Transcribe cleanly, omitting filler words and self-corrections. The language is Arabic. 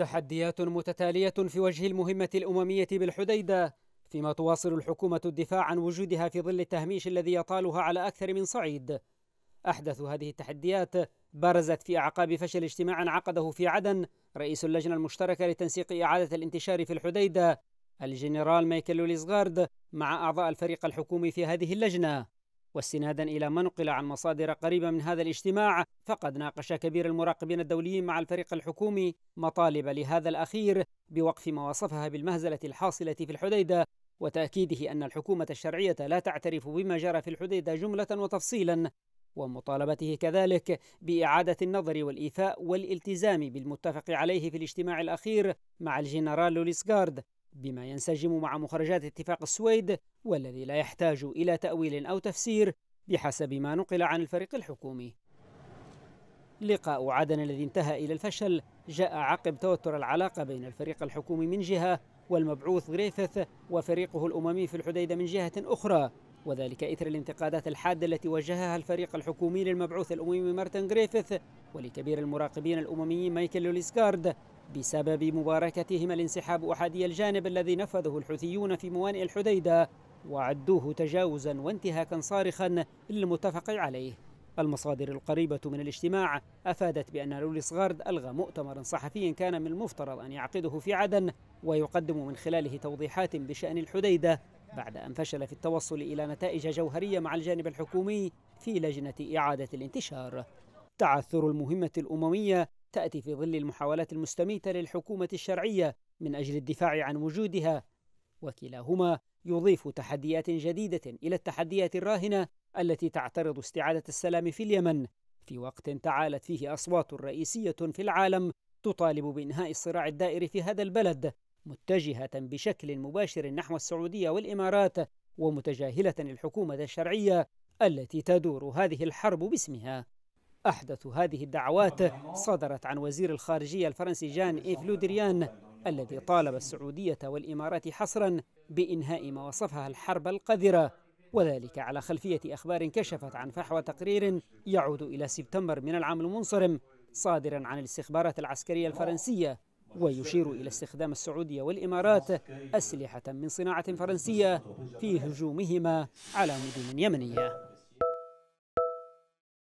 تحديات متتالية في وجه المهمة الأممية بالحديدة، فيما تواصل الحكومة الدفاع عن وجودها في ظل التهميش الذي يطالها على أكثر من صعيد. أحدث هذه التحديات برزت في أعقاب فشل اجتماع عقده في عدن رئيس اللجنة المشتركة لتنسيق إعادة الانتشار في الحديدة الجنرال مايكل لوليسغارد مع أعضاء الفريق الحكومي في هذه اللجنة. واستنادا إلى ما نقل عن مصادر قريبة من هذا الاجتماع، فقد ناقش كبير المراقبين الدوليين مع الفريق الحكومي مطالب لهذا الأخير بوقف ما وصفها بالمهزلة الحاصلة في الحديدة، وتأكيده أن الحكومة الشرعية لا تعترف بما جرى في الحديدة جملة وتفصيلا، ومطالبته كذلك بإعادة النظر والإيفاء والالتزام بالمتفق عليه في الاجتماع الأخير مع الجنرال لوليسغارد، بما ينسجم مع مخرجات اتفاق السويد والذي لا يحتاج إلى تأويل أو تفسير بحسب ما نقل عن الفريق الحكومي. لقاء عدن الذي انتهى إلى الفشل جاء عقب توتر العلاقة بين الفريق الحكومي من جهة والمبعوث جريفيث وفريقه الأممي في الحديدة من جهة أخرى، وذلك إثر الانتقادات الحادة التي وجهها الفريق الحكومي للمبعوث الأممي مارتن جريفيث ولكبير المراقبين الأممي مايكل لوليسغارد بسبب مباركتهما الانسحاب أحادي الجانب الذي نفذه الحوثيون في موانئ الحديدة، وعدوه تجاوزا وانتهاكا صارخا للمتفق عليه. المصادر القريبة من الاجتماع أفادت بأن لوليسغارد ألغى مؤتمرا صحفيا كان من المفترض أن يعقده في عدن ويقدم من خلاله توضيحات بشأن الحديدة، بعد أن فشل في التوصل إلى نتائج جوهرية مع الجانب الحكومي في لجنة إعادة الانتشار. تعثر المهمة الأممية تأتي في ظل المحاولات المستميتة للحكومة الشرعية من أجل الدفاع عن وجودها، وكلاهما يضيف تحديات جديدة إلى التحديات الراهنة التي تعترض استعادة السلام في اليمن، في وقت تعالت فيه أصوات رئيسية في العالم تطالب بإنهاء الصراع الدائر في هذا البلد، متجهة بشكل مباشر نحو السعودية والإمارات، ومتجاهلة الحكومة الشرعية التي تدور هذه الحرب باسمها. أحدث هذه الدعوات صدرت عن وزير الخارجية الفرنسي جان ايف لودريان الذي طالب السعودية والإمارات حصرا بإنهاء ما وصفها الحرب القذرة، وذلك على خلفية أخبار كشفت عن فحوى تقرير يعود إلى سبتمبر من العام المنصرم صادرا عن الاستخبارات العسكرية الفرنسية، ويشير إلى استخدام السعودية والإمارات أسلحة من صناعة فرنسية في هجومهما على مدن يمنية.